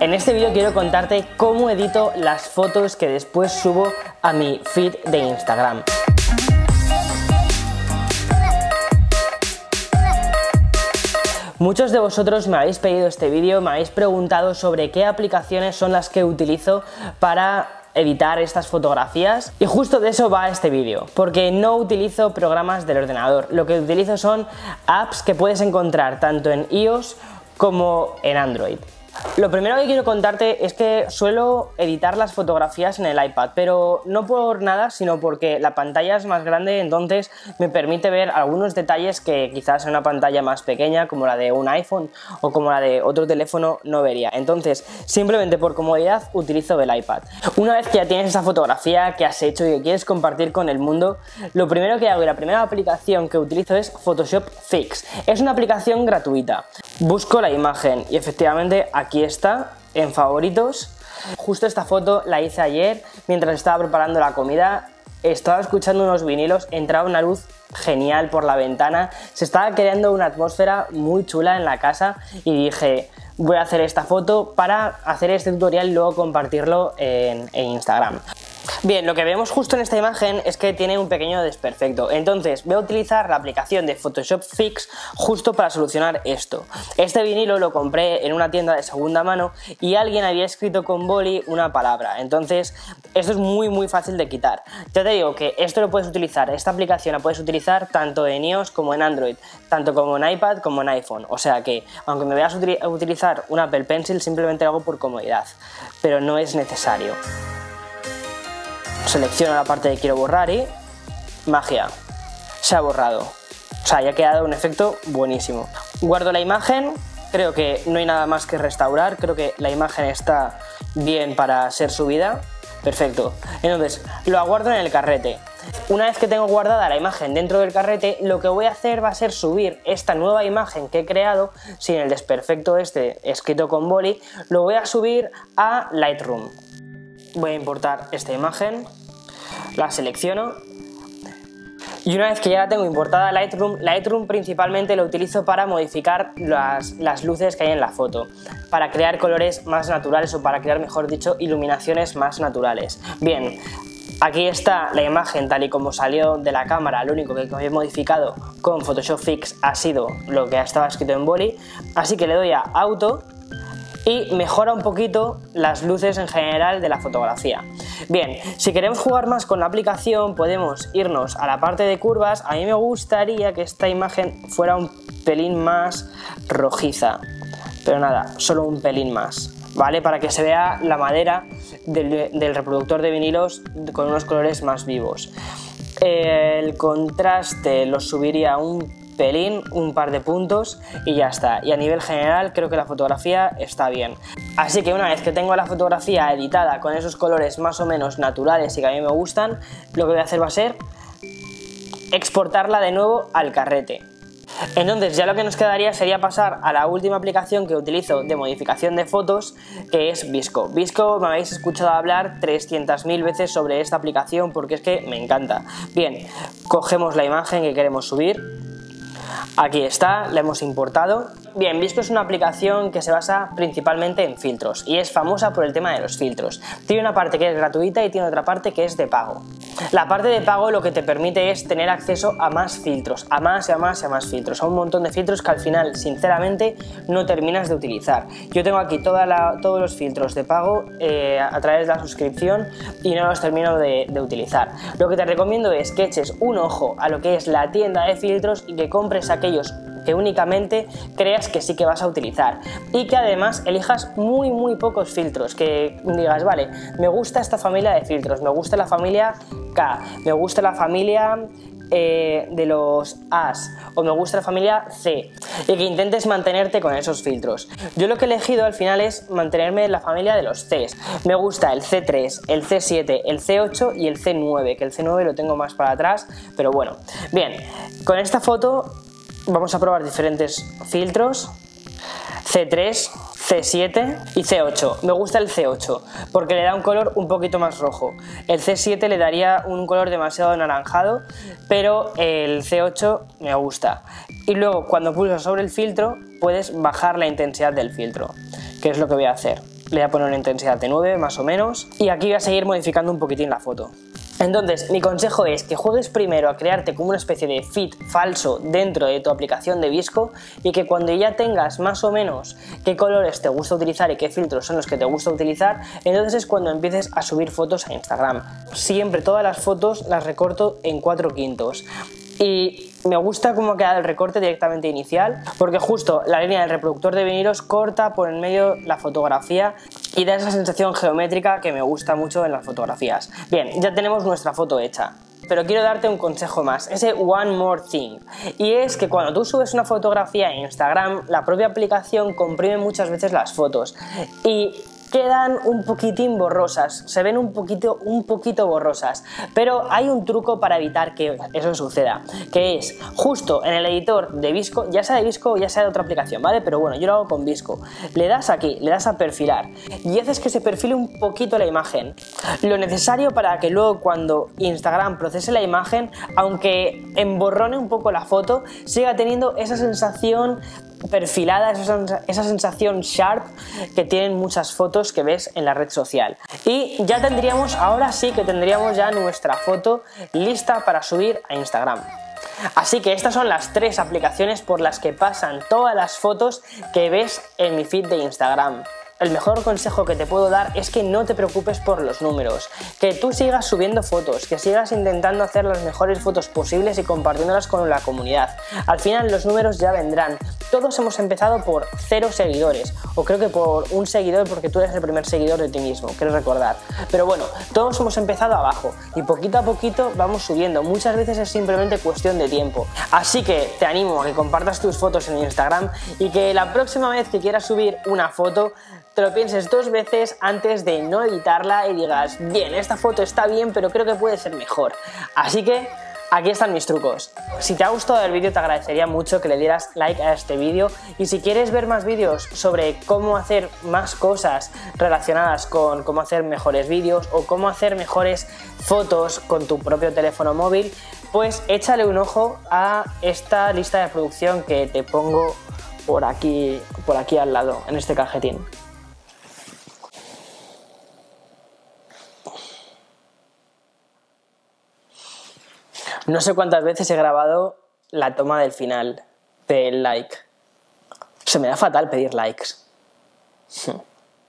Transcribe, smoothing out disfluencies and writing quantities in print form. En este vídeo quiero contarte cómo edito las fotos que después subo a mi feed de Instagram. Muchos de vosotros me habéis pedido este vídeo, me habéis preguntado sobre qué aplicaciones son las que utilizo para editar estas fotografías, y justo de eso va este vídeo, porque no utilizo programas del ordenador, lo que utilizo son apps que puedes encontrar tanto en iOS como en Android. Lo primero que quiero contarte es que suelo editar las fotografías en el iPad, pero no por nada, sino porque la pantalla es más grande, entonces me permite ver algunos detalles que quizás en una pantalla más pequeña, como la de un iPhone o como la de otro teléfono, no vería. Entonces, simplemente por comodidad utilizo el iPad. Una vez que ya tienes esa fotografía que has hecho y que quieres compartir con el mundo, lo primero que hago y la primera aplicación que utilizo es Photoshop Fix. Es una aplicación gratuita. Busco la imagen y efectivamente aquí está, en favoritos. Justo esta foto la hice ayer mientras estaba preparando la comida, estaba escuchando unos vinilos, entraba una luz genial por la ventana, se estaba creando una atmósfera muy chula en la casa y dije, voy a hacer esta foto para hacer este tutorial y luego compartirlo en Instagram. Bien, lo que vemos justo en esta imagen es que tiene un pequeño desperfecto, entonces voy a utilizar la aplicación de Photoshop Fix justo para solucionar esto. Este vinilo lo compré en una tienda de segunda mano y alguien había escrito con boli una palabra, entonces esto es muy fácil de quitar. Ya te digo que esto lo puedes utilizar, esta aplicación la puedes utilizar tanto en iOS como en Android, tanto como en iPad como en iPhone, o sea que aunque me veas utilizar un Apple Pencil, simplemente lo hago por comodidad, pero no es necesario. Selecciono la parte de quiero borrar y magia, se ha borrado, o sea, ya ha quedado un efecto buenísimo. Guardo la imagen, creo que no hay nada más que restaurar, creo que la imagen está bien para ser subida, perfecto. Entonces lo aguardo en el carrete. Una vez que tengo guardada la imagen dentro del carrete, lo que voy a hacer va a ser subir esta nueva imagen que he creado, sin el desperfecto este escrito con boli, lo voy a subir a Lightroom. Voy a importar esta imagen, la selecciono y una vez que ya la tengo importada a Lightroom principalmente lo utilizo para modificar las luces que hay en la foto, para crear colores más naturales o para crear, mejor dicho, iluminaciones más naturales. Bien, aquí está la imagen tal y como salió de la cámara, lo único que he modificado con Photoshop Fix ha sido lo que estaba escrito en boli, así que le doy a Auto y mejora un poquito las luces en general de la fotografía. Bien, si queremos jugar más con la aplicación podemos irnos a la parte de curvas. A mí me gustaría que esta imagen fuera un pelín más rojiza, pero nada, solo un pelín más, ¿vale? Para que se vea la madera del reproductor de vinilos con unos colores más vivos. El contraste lo subiría a un pelín, un par de puntos y ya está, y a nivel general creo que la fotografía está bien. Así que una vez que tengo la fotografía editada con esos colores más o menos naturales y que a mí me gustan, lo que voy a hacer va a ser exportarla de nuevo al carrete. Entonces ya lo que nos quedaría sería pasar a la última aplicación que utilizo de modificación de fotos, que es VSCO. VSCO, me habéis escuchado hablar 300.000 veces sobre esta aplicación porque es que me encanta. Bien, cogemos la imagen que queremos subir. Aquí está, la hemos importado. Bien, VSCO es una aplicación que se basa principalmente en filtros y es famosa por el tema de los filtros. Tiene una parte que es gratuita y tiene otra parte que es de pago. La parte de pago lo que te permite es tener acceso a más filtros, a más filtros, a un montón de filtros que al final, sinceramente, no terminas de utilizar. Yo tengo aquí todos los filtros de pago a través de la suscripción y no los termino de utilizar. Lo que te recomiendo es que eches un ojo a lo que es la tienda de filtros y que compres aquellos que únicamente creas que sí que vas a utilizar y que además elijas muy pocos filtros, que digas, vale, me gusta esta familia de filtros, me gusta la familia K, me gusta la familia de los As o me gusta la familia C, y que intentes mantenerte con esos filtros. Yo lo que he elegido al final es mantenerme en la familia de los Cs. Me gusta el C3, el C7, el C8 y el C9, que el C9 lo tengo más para atrás, pero bueno. Bien, con esta foto vamos a probar diferentes filtros, C3, C7 y C8. Me gusta el C8 porque le da un color un poquito más rojo. El C7 le daría un color demasiado anaranjado, pero el C8 me gusta. Y luego cuando pulsas sobre el filtro puedes bajar la intensidad del filtro, que es lo que voy a hacer. le voy a poner una intensidad de 9 más o menos, y aquí voy a seguir modificando un poquitín la foto. Entonces, mi consejo es que juegues primero a crearte como una especie de feed falso dentro de tu aplicación de VSCO, y que cuando ya tengas más o menos qué colores te gusta utilizar y qué filtros son los que te gusta utilizar, entonces es cuando empieces a subir fotos a Instagram. Siempre todas las fotos las recorto en 4/5. Y me gusta cómo ha quedado el recorte directamente inicial, porque justo la línea del reproductor de vinilos corta por en medio la fotografía y da esa sensación geométrica que me gusta mucho en las fotografías. Bien, ya tenemos nuestra foto hecha, pero quiero darte un consejo más, ese one more thing, y es que cuando tú subes una fotografía en Instagram, la propia aplicación comprime muchas veces las fotos y quedan un poquitín borrosas, se ven un poquito borrosas, pero hay un truco para evitar que eso suceda, que es justo en el editor de VSCO, ya sea de VSCO o ya sea de otra aplicación, ¿vale? Pero bueno, yo lo hago con VSCO. Le das aquí, le das a perfilar y haces que se perfile un poquito la imagen, lo necesario para que luego cuando Instagram procese la imagen, aunque emborrone un poco la foto, siga teniendo esa sensación perfilada, esa sensación sharp que tienen muchas fotos que ves en la red social. Y ya tendríamos, ahora sí que tendríamos ya nuestra foto lista para subir a Instagram. Así que estas son las 3 aplicaciones por las que pasan todas las fotos que ves en mi feed de Instagram. El mejor consejo que te puedo dar es que no te preocupes por los números, que tú sigas subiendo fotos, que sigas intentando hacer las mejores fotos posibles y compartiéndolas con la comunidad. Al final los números ya vendrán. Todos hemos empezado por 0 seguidores, o creo que por un seguidor, porque tú eres el primer seguidor de ti mismo, quiero recordar. Pero bueno, todos hemos empezado abajo y poquito a poquito vamos subiendo. Muchas veces es simplemente cuestión de tiempo. Así que te animo a que compartas tus fotos en Instagram y que la próxima vez que quieras subir una foto, te lo pienses 2 veces antes de no editarla y digas, bien, esta foto está bien, pero creo que puede ser mejor. Así que aquí están mis trucos. Si te ha gustado el vídeo, te agradecería mucho que le dieras like a este vídeo, y si quieres ver más vídeos sobre cómo hacer más cosas relacionadas con cómo hacer mejores vídeos o cómo hacer mejores fotos con tu propio teléfono móvil, pues échale un ojo a esta lista de producción que te pongo por aquí al lado, en este cajetín. No sé cuántas veces he grabado la toma del final del like. Se me da fatal pedir likes.